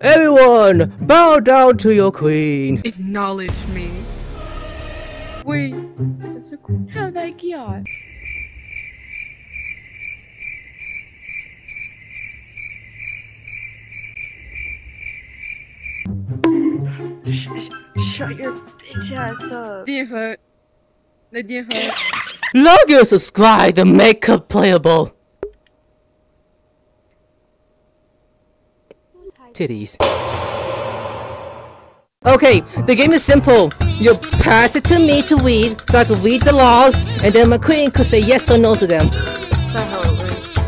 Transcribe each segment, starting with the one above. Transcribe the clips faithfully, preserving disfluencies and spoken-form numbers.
Everyone, bow down to your queen. Acknowledge me. Wait, it's a queen. How that yacht? Sh sh shut your bitch ass up. Dear hurt. The dear hurt. Log your subscribe to makeup playable. Titties. Okay, the game is simple. You pass it to me to read, so I can read the laws, and then my queen could say yes or no to them. That's not how it works.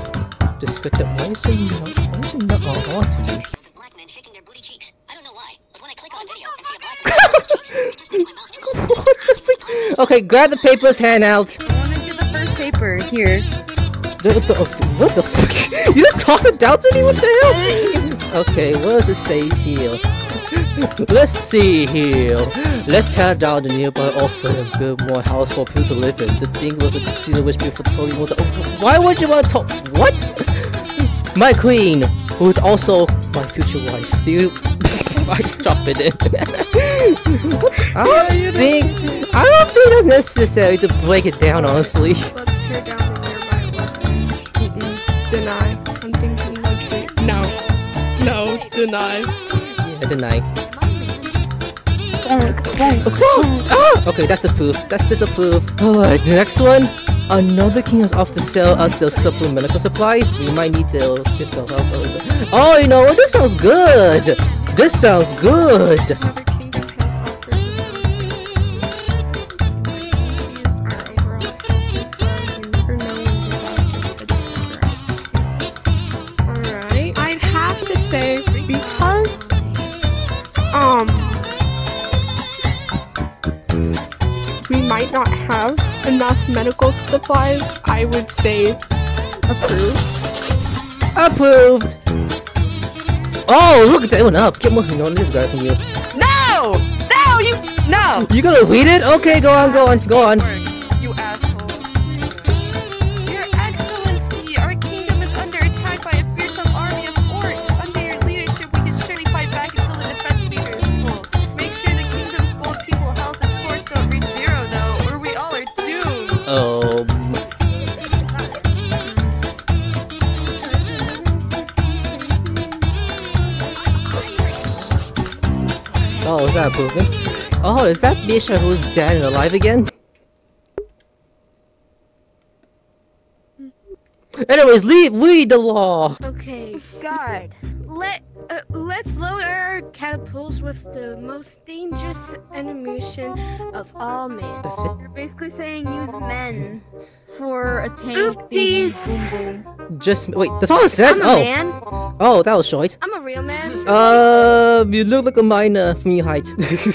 Just click the why is you not why is you not want to do? Some black men shaking their booty cheeks. I don't know why, but when I click on a video and see a black man shaking his cheeks, it just makes my mouth drool. What the freak? Okay, grab the papers, hand out. I wanna get the first paper here. What the, what the fuck? You just toss it down to me? What the hell? Okay, what does it say here? Let's see here. Let's tear down the nearby orphan and build more house for people to live in. The thing was a casino which beautiful Tony was. Why would you want to talk? What? My queen, who is also my future wife. Do you. I dropped it in. I don't think. I don't think that's necessary to break it down, honestly. Let's tear down. Deny. I'm thinking luxury. No. No. Deny. I deny. Dark. Dark. Oh, ah! Okay, that's the proof. That's disapprove. Alright, next one. Another king is off to sell us those supplemental supplies. We might need those. Oh, you know what? This sounds good. This sounds good. Might not have enough medical supplies, I would say approved. Approved! Oh, look at that one up! Get more on this guy from you. No! No! You... No! You gonna read it? Okay, go on, go on, go on. You asshole. Your Excellency, our kingdom is under attack by a fearsome army of orcs. Under your leadership, we can surely fight back until the defense leader is full. Make sure the kingdom's bold people health and force don't reach zero. Um. Oh, is that a poopin'? Oh, is that Misha who's dead and alive again? Anyways, leave, read the law! Okay, God, let, uh, let's load our catapults with the most dangerous animation of all men. That's it? You're basically saying use men for a tank. Oopties! Just, wait, that's all it says? I'm a oh. Man. Oh, that was short. I'm a real man. Uh, you look like a minor from your height. This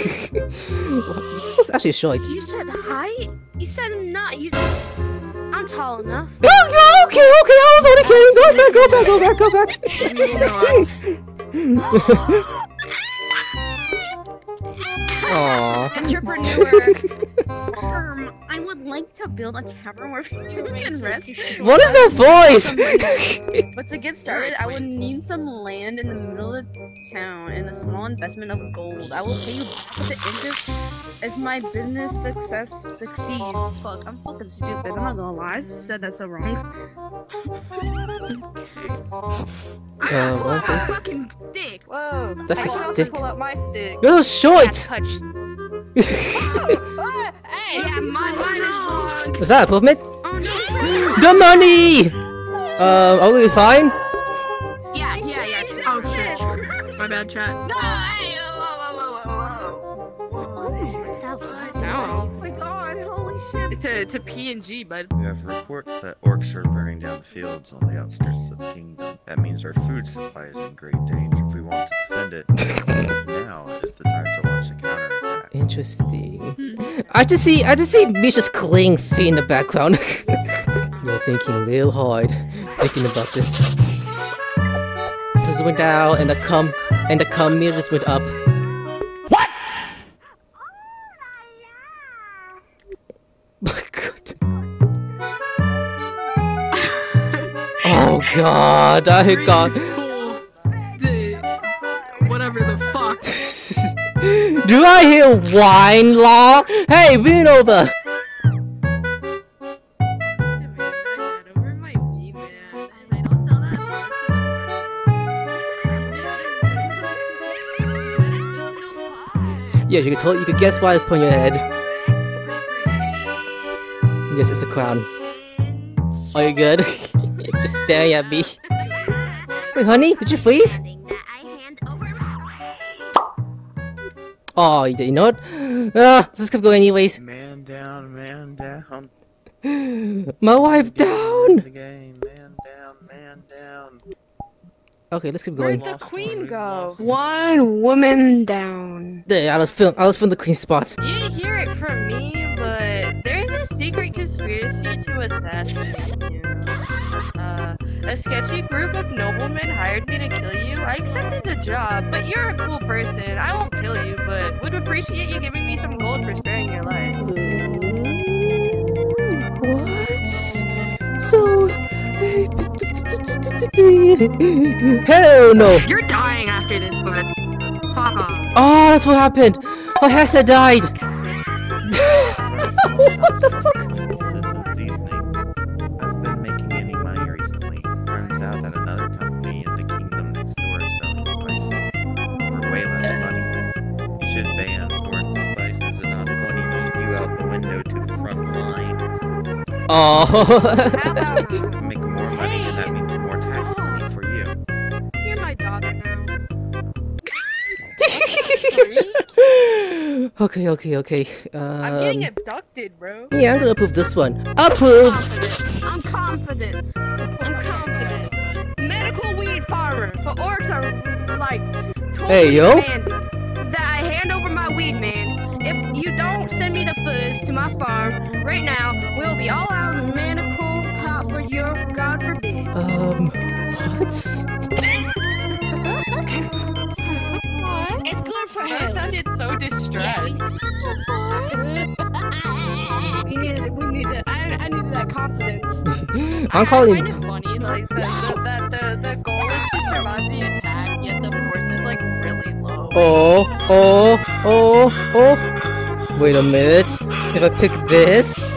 is actually short. You said height? You said not, you I'm tall enough. Go, go, okay, okay, I was only kidding. Go back, go back, go back, go back. Aww. Entrepreneur. um, I would like to build a tavern where you can rest. What is that voice? But to get started, I would need some land in the middle of the town and a small investment of gold. I will pay you back with the interest if my business success succeeds. Fuck, I'm fucking stupid. I'm not gonna lie. I just said that so wrong. I'm uh, gonna pull out my fucking stick. Whoa. That's I a stick. I pull out my stick. This is short. oh, oh, hey, yeah, mine, mine is long. Was that a movement? Oh, no. The money! Um, are we fine? Yeah, yeah, yeah. Oh shit. My bad, chat. No, hey, whoa, whoa, whoa, whoa, whoa. It's outside. No. Oh my god, holy shit. It's a, it's a P N G, bud. We have reports that orcs are burning down the fields on the outskirts of the kingdom. That means our food supply is in great danger. If we want to defend it, now is the time to launch a counter. Interesting. I just see, I just see Misha's cling feet in the background. You're thinking real hard, thinking about this. This went down, and the cum, and the cum meter just went up. What? Oh god. Oh god, I got. whatever the fuck. Do I hear wine law? Hey, weird over. Yeah, you can totally, you can guess why it's put on your head. Yes, it's a crown. Are you good? Just staring at me. Wait, honey, did you freeze? Oh, you know what? Uh, this could go anyways. Man down, man down. My wife down. The game. Man down, man down. Okay, let's keep going. Where'd the queen go? One woman down. Yeah, I was feeling, I was feeling the queen spot. You didn't hear it from me, but there's a secret conspiracy to assassinate you. Uh, a sketchy group of noblemen hired me to kill you. I accepted the job, but you're a cool person. I won't kill you, but would appreciate you giving me some gold for sparing your life. What? So... Hell no! You're dying after this, bud. Fuck off. Oh, that's what happened. My Hessa died. What the fuck? This seasonings. I've been making any money recently. Turns out that another company in the kingdom next door is selling spices for way less money. You should ban foreign spices and I'm going to leave you out the window to the front lines. Oh. Make more money. Okay, okay, okay. Um, I'm getting abducted, bro. Yeah, I'm gonna approve this one. Approve! I'm confident. I'm confident. I'm confident. Medical weed farmer. For orcs are like totally hey, yo. That I hand over my weed, man. If you don't send me the foods to my farm right now, we'll be all out in the manical pot for your god forbid. Um, what? It's good for her. I sounded so distressed. Yeah. we need it. We need it. I, I needed that confidence. I'm calling. It's kind of funny. Like the the, the the the goal is to survive the attack, yet the force is like really low. Oh oh oh oh! Wait a minute. If I pick this.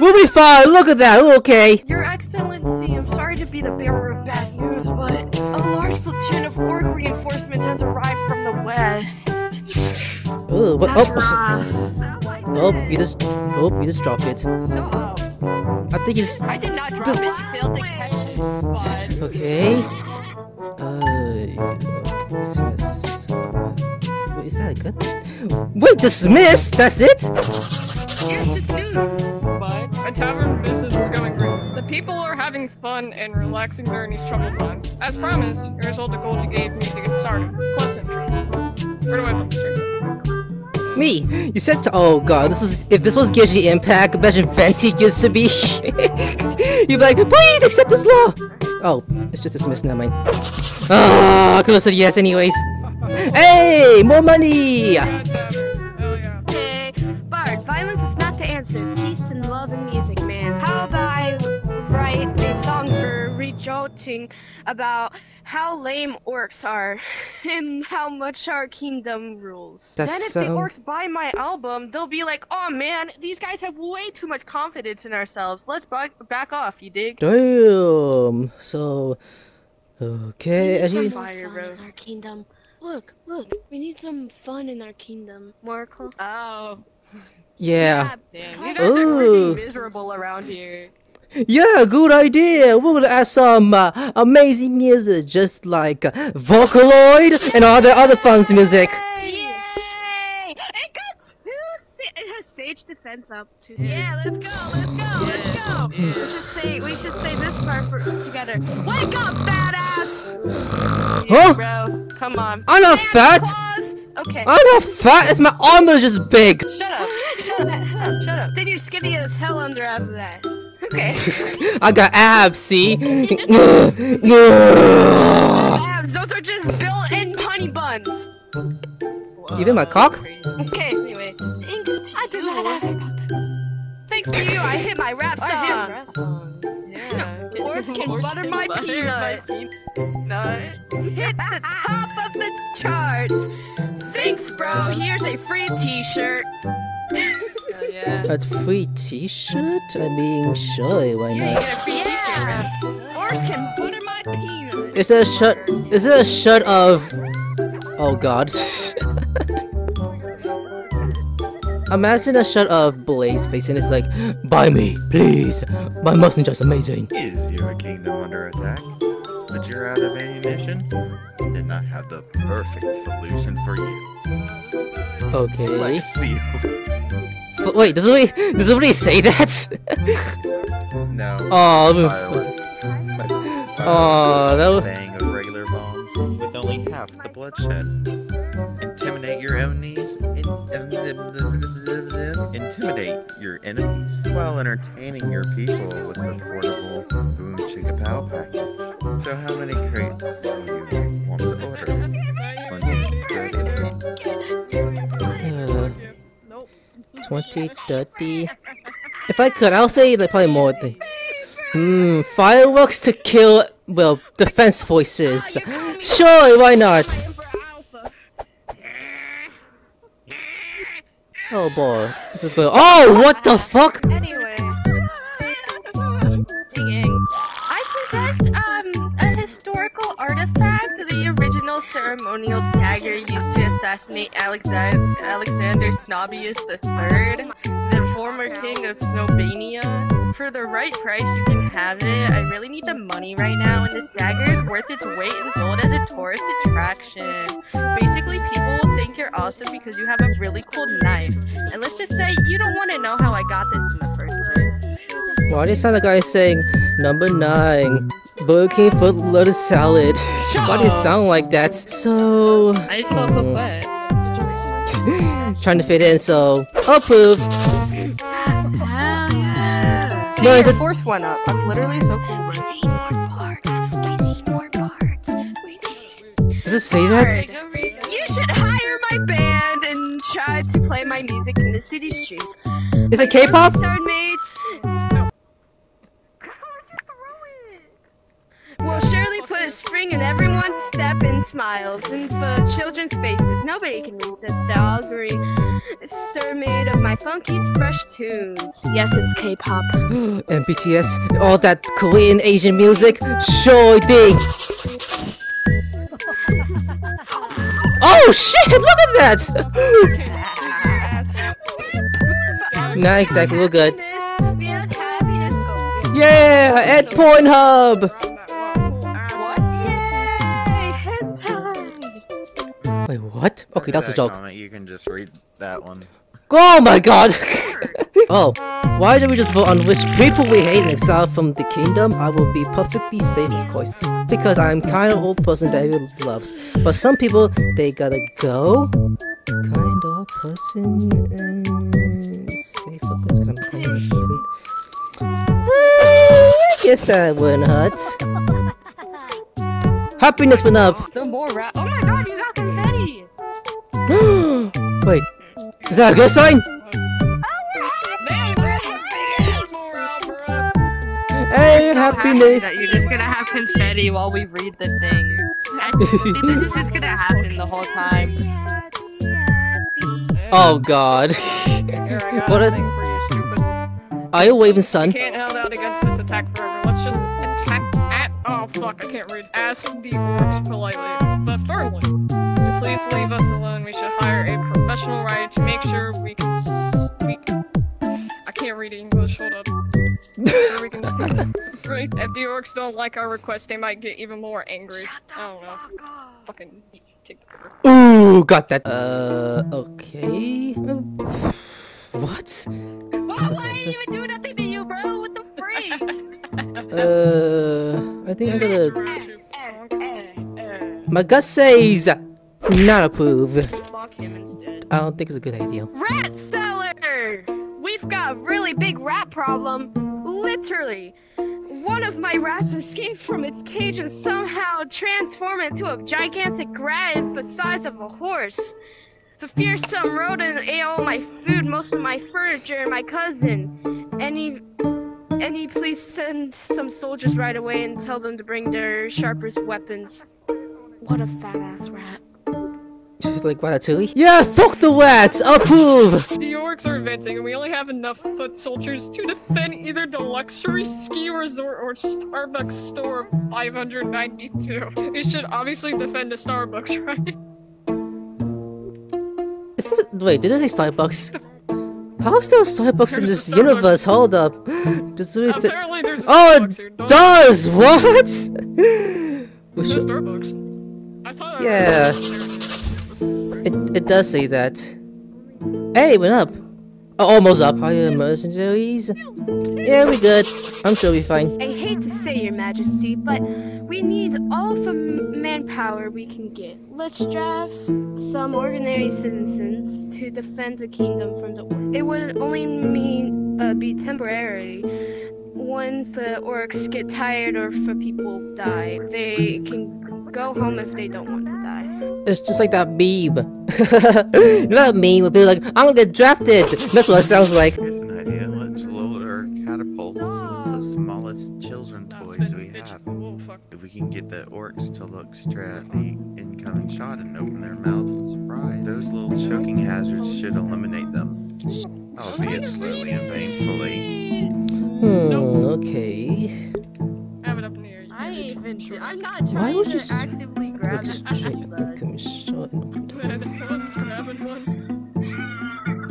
We'll be fine, look at that, we're okay. Your Excellency, I'm sorry to be the bearer of bad news, but a large platoon of orc reinforcements has arrived from the west. Ooh, what? That's oh, rough. Like oh, it. you just, oh, you just dropped it. So, oh. I think it's. I did not drop it, I failed to catch it. Okay. Uh, what's this? Wait, is that a gun? Wait, dismiss? That's it? It's just news. A tavern business is going great. The people are having fun and relaxing during these troubled times. As promised, here's all the gold you gave me to get started. Plus interest. Where do I put this? Me! You said to- oh god, this was- if this was Gigi Impact, imagine Venti used to be. You'd be like, please accept this law! Oh, it's just dismissed, never mind. Ah, oh, I could've said yes anyways. Hey! More money! Yeah, yeah. Hey, Bard, violence is not the answer. Peace and love and music, man. How about I write a song for rejoicing about how lame orcs are and how much our kingdom rules. That's then if so... the orcs buy my album, they'll be like, oh man, these guys have way too much confidence in ourselves. Let's back, back off, you dig? Damn. So, okay. We need some fire, bro. In our kingdom. Look, look, we need some fun in our kingdom. Oracle. Oh. Yeah. yeah you guys Ooh. are pretty miserable around here. Yeah, good idea. We're gonna add some uh, amazing music, just like uh, Vocaloid and all the other fun music. Yay! It got two. It has Sage Defense up too. Yeah, let's go. Let's go. Yeah. Let's go. Yeah. We should say. We should say this part for, together. Wake up, badass! Yeah, huh? Bro, come on. I'm not fat. Claus. Okay. I'm not fat. It's my arm is just big. Shut up. Shut up, shut up. Then you're skinny as hell under after that. Okay. I got abs, see? Abs, those are just built-in honey buns. Whoa. Even my cock? Okay, anyway. Thanks to I did not ask about that. Thanks to you, I hit my rap song. I hit my rap song. Yeah. Orcs can Orcs butter can my butter peanut. My peanut. Hit the top of the charts. Thanks, bro. Here's a free t-shirt. Yeah. That's free t-shirt? I mean, sure, why yeah, not? Yeah. Orcs can butter my peanut. Is it a shirt? Is it a shirt of? Oh God. Imagine a shirt of Blaze face and it's like, buy me, please. My messenger's amazing. Is your kingdom under attack? But you're out of ammunition? Did not have the perfect solution for you. Okay. Let's see. F wait, does somebody, does somebody say that? No. Oh, violence. Violence. Oh, that was a bang of regular bombs with only half the bloodshed. Intimidate your enemies. Intimidate your enemies while entertaining your people with an affordable boom chickapow package. So how many crates do you want to order? Nope. twenty, thirty. If I could, I'll say like probably more thing. Hmm, fireworks to kill, well, defense voices. Sure, why not? Oh boy, this is going- oh, what the fuck? Anyway. I possess, um, a historical artifact, the original ceremonial dagger used to assassinate Alexand Alexander Snobius the third, the former king of Snobania. For the right price, you can have it. I really need the money right now, and this dagger is worth its weight in gold as a tourist attraction. Basically, people will think you're awesome because you have a really cool knife. And let's just say you don't want to know how I got this in the first place. Why do you sound like a guy saying, number nine, Burger King foot lettuce salad? Shut Why up. Do you sound like that? So... I just felt um, wet. Trying to fit in, so... Approve! See, no, the force went up. I'm literally so cool. We need more parts. We need more parts. We need. Does it say that? You should hire my band and try to play my music in the city streets. Is it K-pop? No. We'll surely put a spring in everyone's step and smiles, and for children's faces, nobody can resist the augury. Surmaid of my funky fresh tunes. Yes, it's K-pop. And B T S, all that Korean Asian music, sure thing. Oh shit! Look at that. Not exactly. We're good. Yeah, at Pornhub. Wait, what? Okay, that's that a joke. Comment, you can just read that one. Oh my god! Oh, why did we just vote on which people we hate and exile from the kingdom? I will be perfectly safe, of course, because I'm kind of old person that everyone loves. But some people, they gotta go. Kind of person and safe, of course, because I'm kind of person. I guess that wouldn't hurt. Happiness went up. The more ra- oh my god, you got confetti! Wait, is that a good sign? Hey, happiness! That you're just gonna have confetti while we read the things. Dude, this is just gonna happen the whole time. Oh god! What is? Are you waving, son? Can't hold out against this attack forever. Let's just attack at. Oh fuck! I can't read. Ask the orcs politely, but firmly. Please leave us alone. We should hire a professional writer to make sure we can. S we can I can't read English. Hold up. Sure we can see. If the orcs don't like our request, they might get even more angry. I don't know. Fucking take the ooh, got that. Uh, okay. What? Why, why didn't even do nothing to you, bro? What the freak? uh, I think I'm gonna. My gut says. Not approve. I don't think it's a good idea. Rat seller! We've got a really big rat problem. Literally. one of my rats escaped from its cage and somehow transformed into a gigantic rat the size of a horse. The fearsome rodent ate all my food, most of my furniture, and my cousin. Any, any please send some soldiers right away and tell them to bring their sharpest weapons. What a fat-ass rat. Like Ratatouille? Yeah, fuck the rats! Approve! The orcs are advancing, and we only have enough foot soldiers to defend either the luxury ski resort or Starbucks store five hundred ninety-two. We should obviously defend the Starbucks, right? Is this- wait, did it say Starbucks? How's there a Starbucks There's in this Starbucks. universe? Hold up. Does really Apparently there's a oh, Starbucks here. Don't does! What? There's no Starbucks. I thought yeah. I was It, it does say that. Hey, went up. Oh, almost up. Are you mercenaries? Yeah, we good. I'm sure we're fine. I hate to say, Your Majesty, but we need all the manpower we can get. Let's draft some ordinary citizens to defend the kingdom from the orcs. It would only mean uh, be temporary. When the orcs get tired or the people die, they can go home if they don't want to die. It's just like that meme. You know that meme where people are like, I'm gonna get drafted! That's what it sounds like. Here's an idea, let's load our catapults with the smallest children toys we have. If we can get the orcs to look straight at the incoming shot and open their mouths in surprise, those little choking hazards should eliminate them. Albeit slowly and painfully. Hmm, okay. I have it up near you. I ain't even sure. I'm not trying to just... actively grab it.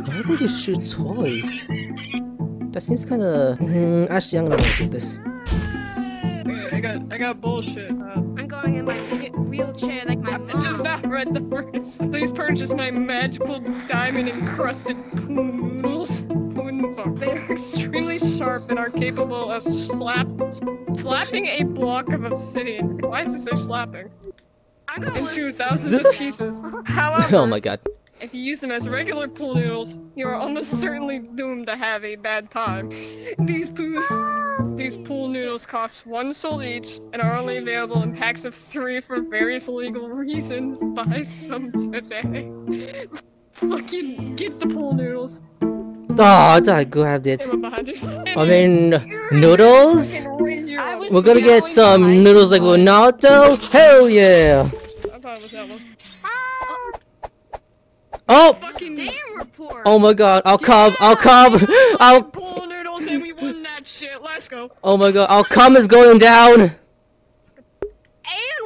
Why would you shoot toys? That seems kind of. Mm, actually, I'm gonna work with this. Okay, I got, I got bullshit. Uh, I'm going in my wheelchair like my mom. I just not read the words. Please purchase my magical diamond-encrusted noodles. They are extremely sharp and are capable of slap slapping a block of obsidian. Why is it so slapping? I'm gonna shoot thousands this of is... pieces. However, oh my god. If you use them as regular pool noodles, you are almost certainly doomed to have a bad time. These poo these pool noodles cost one soul each and are only available in packs of three for various legal reasons. Buy some today. Fucking get the pool noodles. Oh, I grabbed it. I mean, noodles? We're gonna get some noodles like Ronaldo? Hell yeah! I thought it was that one. Oh! Oh my god, I'll come, I'll come! I'll. Oh my god, I'll come is going down!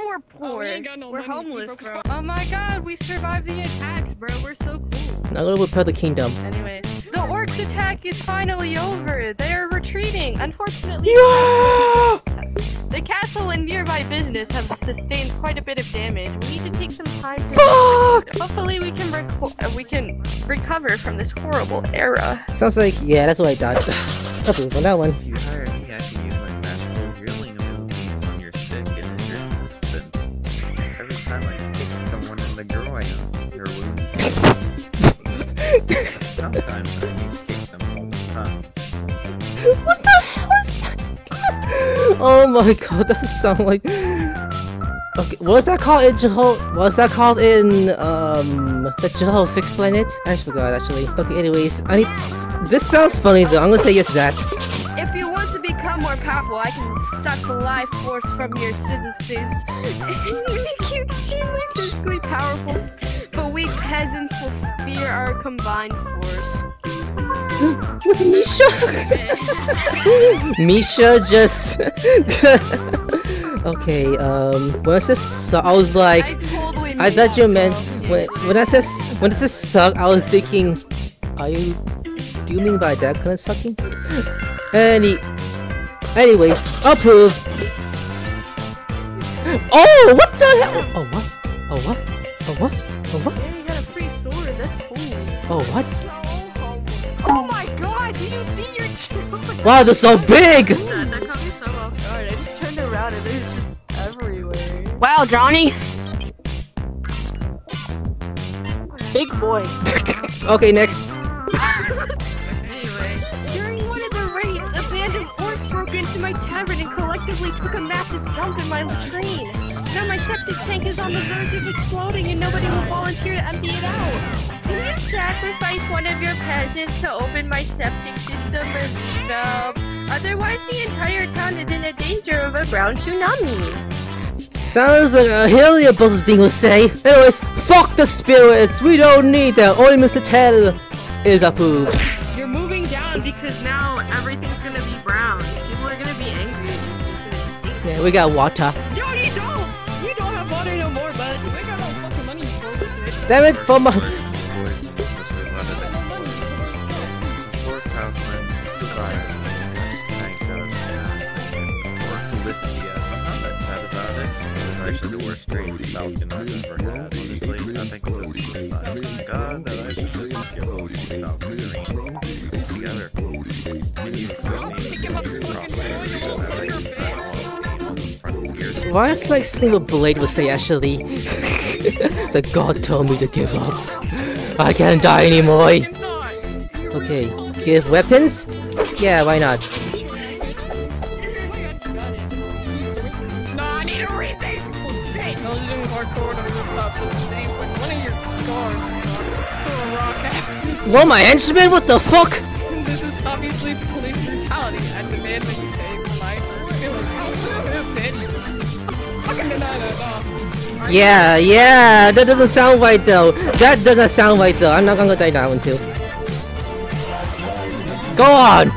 We're poor. Oh, no we're money. homeless, bro. Oh my god, we survived the attacks, bro. We're so cool. Now gonna repair the kingdom. Anyway, the orcs attack is finally over. They are retreating. Unfortunately, yeah! The castle and nearby business have sustained quite a bit of damage. We need to take some time. Fuck! Hopefully, we can reco we can recover from this horrible era. Sounds like yeah, that's what I thought. I'll move on that one. If you hire me, I can use my magical reeling abilities on your stick and injured. Groin, their wounds. Sometimes I need to kick them all the time. What the hell is that? Oh my god, that sounds like. Okay, what's that called in Jeho? What's that called in um the Jeho sixth planet? I forgot actually. Okay, anyways, I need. This sounds funny though. I'm gonna say yes to that. If you want to become more powerful, I can suck the life force from your sentences and make you extremely physically powerful, but we peasants will fear our combined force. Misha! Misha just... Okay, um... When I said suck, I was like... I, totally I thought you meant... When, when I said... When it says suck, I was thinking... Are you... Do you mean by that kind of sucking? Any... Anyways, approve! Oh, what the hell? Oh, what? Oh, what? Oh, what? Oh, what? Yeah, you got a free sword, that's cool. Oh, what? Oh my god, do you see your children? Wow, they're so big! That, that caught me so off guard. I just turned around and they were just everywhere. Wow, Johnny! Big boy. Okay, next. Anyway. During one of the raids, a band of orcs broke into my tavern and rapidly took a massive dump in my latrine. Now my septic tank is on the verge of exploding and nobody will volunteer to empty it out. Can you sacrifice one of your peasants to open my septic system or scrub? Otherwise the entire town is in a danger of a brown tsunami. Sounds like a hell of a buzzes thing will say. Anyways, fuck the spirits. We don't need them. Only Mister Tell is approved. You're moving down because now everything's gonna be brown. People are gonna be angry. It's just gonna stink. Yeah, we got water. Yo, you don't. You don't have water no more, bud. We got all the fucking money. You damn it, for my. The worst dreams Falcon I've ever had. Honestly, nothing close to this. Thank God that I should just give up Falcon Dream. Together. Why is like Sling with Blade would say actually? It's like God told me to give up. I can't die anymore. Okay, give weapons? Yeah, why not? Well, my henchman? What the fuck? This is obviously police brutality. I demand that you pay my bitch. Yeah, yeah, that doesn't sound right though. That doesn't sound right though. I'm not gonna die now until. Go on!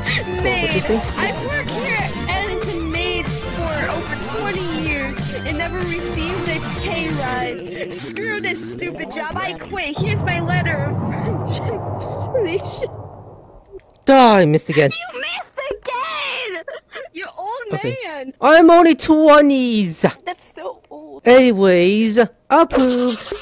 Maid, I've worked here at Edmonton Maid for over twenty years and never received a pay rise. Screw this stupid job, I quit. Here's my letter of die, missed again. You missed again! You're old okay. Man! I'm only twenties! That's so old. Anyways, approved.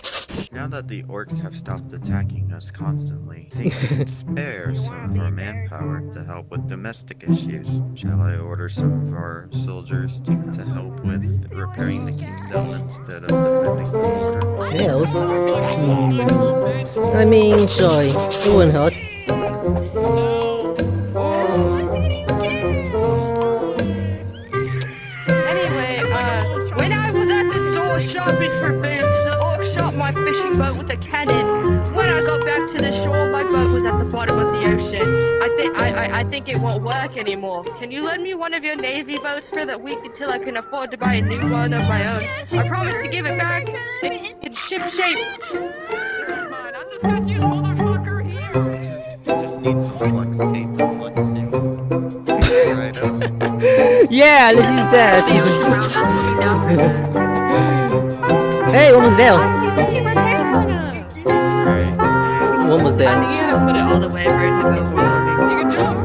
Now that the orcs have stopped attacking us constantly, I think we can spare some of our manpower to help with domestic issues. Shall I order some of our soldiers to, to help with repairing the kingdom instead of defending the order? Else? Mm. I mean, sure, it wouldn't hurt. Anyway, uh, when I was at the store shopping for boots, the orc shot my fishing boat with a cannon. When I got back to the shore, my boat was at the bottom of the ocean. I think I, I I think it won't work anymore. Can you lend me one of your navy boats for that week until I can afford to buy a new one of my own? I promise to give it back. Ship shape! Never mind, I'm just gonna use motherfucker here! Just need some flex tape, flex tape. Yeah, let's use that! Hey, one was there! One was there. I think you gotta put it all the way for it to be fun. You can jump!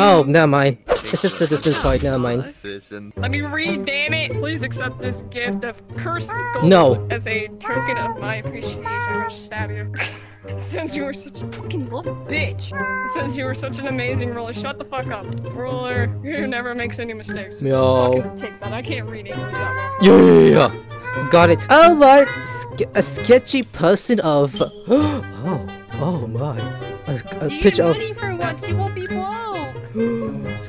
Oh, never mind. It's just a dismiss point, never mind. Let me read, damn it! Please accept this gift of cursed gold no. as a token of my appreciation for stab you. Since you were such a fucking little bitch. Since you were such an amazing ruler, shut the fuck up. Ruler who never makes any mistakes. Yo. Fucking take that, I can't read English that way. Yeah, yeah, yeah. Got it. Alright, a sketchy person of... oh, oh my. A, a picture of... for once, you won't be blown.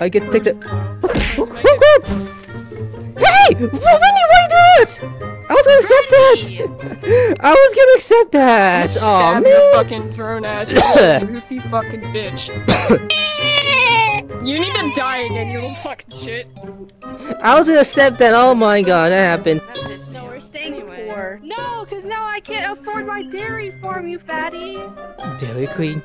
I get to take the. Oh, oh god! Hey! Vinny, why do it? I was gonna accept that! I was gonna accept that! Oh man! Your fucking drone ass, you goofy fucking bitch. You need to die again, you little fucking shit. I was gonna accept that, oh my god, that happened. No, we're staying anyway. Poor. No, cause now I can't afford my dairy farm, you fatty. Dairy queen.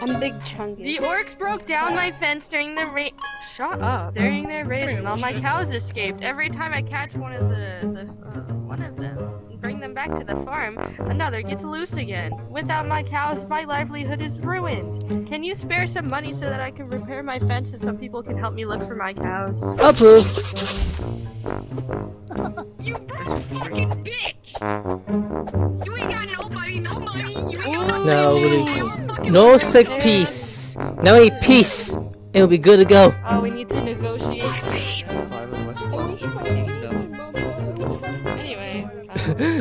I'm big chungus. The orcs broke down my fence during the raid. Shut up. During their raids, and all my cows escaped. Every time I catch one of the, the uh, one of them, and bring them back to the farm, another gets loose again. Without my cows, my livelihood is ruined. Can you spare some money so that I can repair my fence and some people can help me look for my cows? Approved. You fucking bitch! You ain't got nobody, no money, you ain't got no, no sick peace. Now we need peace, and we'll be good to go. Oh, we need to negotiate. Anyway.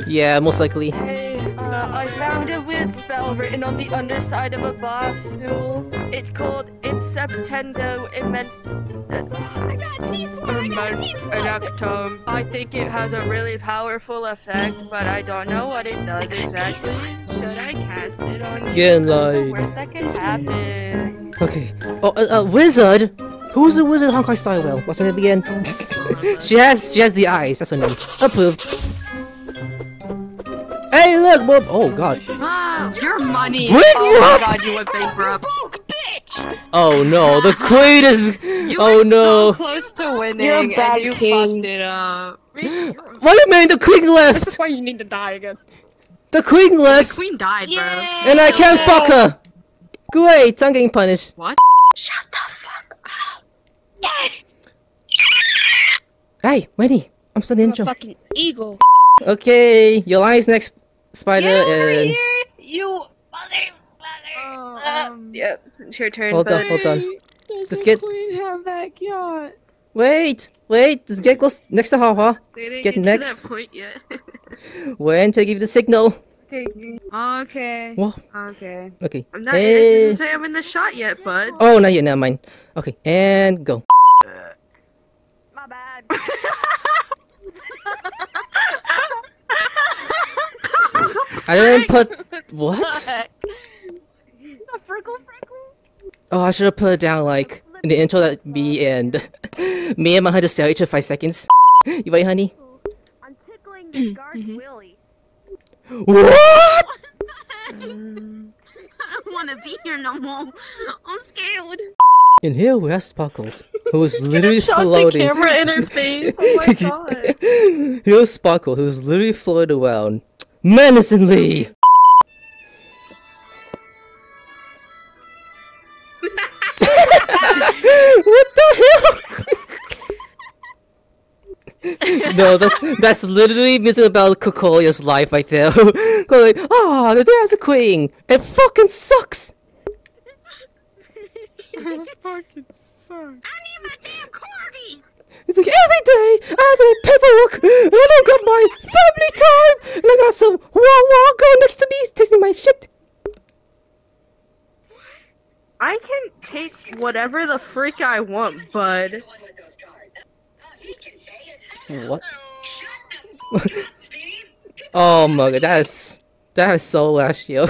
Yeah, most likely. Hey, uh, I found a weird spell written on the underside of a bar stool. It's called Inceptendo Immense. Oh my god, peace one! Inactum. I think it has a really powerful effect, but I don't know what it does exactly. Should I cast it on you? Get in line. Worst that can happen. Okay. Oh, a, a wizard. Who's the wizard? Honkai Star Rail. What's her name again? she has, she has the eyes. That's her name. Approved. Hey, look, Bob. Oh God. Ah, your money. Bring oh my up. God, you went bankrupt. Oh no, the queen is. You oh were no. So close to winning, You're a bad and you king. Fucked it up. What do you mean? The queen left. That's why you need to die again. The queen left! The queen died, bro. Yay, and I can't no. fuck her! Great, I'm getting punished. What? Shut the fuck up. Hey, Wendy, I'm still the I'm intro. A fucking eagle. Okay, your lion's next, spider, you and... Here, you mother, mother. Uh, um, yep, yeah, it's your turn, Hold buddy. on, hold on. Does the get... queen have that yacht? Wait, wait, just get close next to Haha. Get, get next. To that point yet. When to give the signal? Okay. Okay. What? Okay. Okay. I'm not hey. to say I'm in the shot yet, bud. Oh, not yet. Never mind. Okay, and go. Uh, my bad. I didn't put what? what? The frickle, frickle. Oh, I should have put it down like. In the intro that me and me and my hunter stare at each other for five seconds. You right, honey? I'm tickling the guard Willy. What? um, I don't want to be here no more. I'm scared. And here we have Sparkles, who's literally floating. Shot the camera in her face. Oh my god. Here's Sparkle, who's literally floating around menacingly. What the hell? No, that's that's literally missing about Kokolia's life right there. Like, oh, there's a queen. It fucking sucks. It fucking sucks. I need my damn corgis. It's like every day I do paperwork, and I got my family time, and I got some wah-wah girl next to me tasting my shit. I can take whatever the freak I want, bud. What? Oh my god, that is... That is so last year.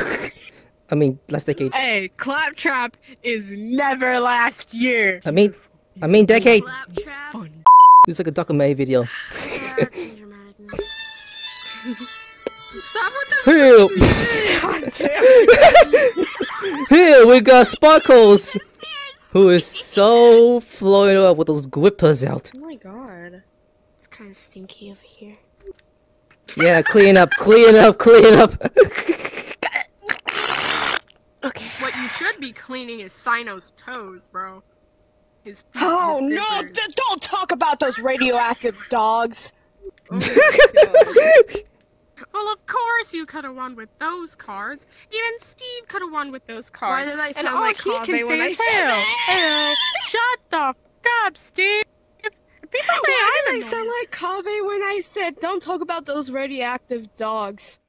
I mean, last decade. Hey, Claptrap is never last year. I mean, I mean decade. Claptrap. It's like a documentary video. Stop with the Here. Here we got Sparkles, who is so flowing up with those grippers out. Oh my god, it's kind of stinky over here. Yeah, clean up, clean up, clean up. Okay. What you should be cleaning is Sino's toes, bro. His. Oh his no! D don't talk about those radioactive dogs. Oh, well, of course you could have won with those cards. Even Steve could have won with those cards. Why did I sound and like Kaveh when I said that? Shut the f up, Steve. If people say Why I did I sound like Kaveh when I said, don't talk about those radioactive dogs?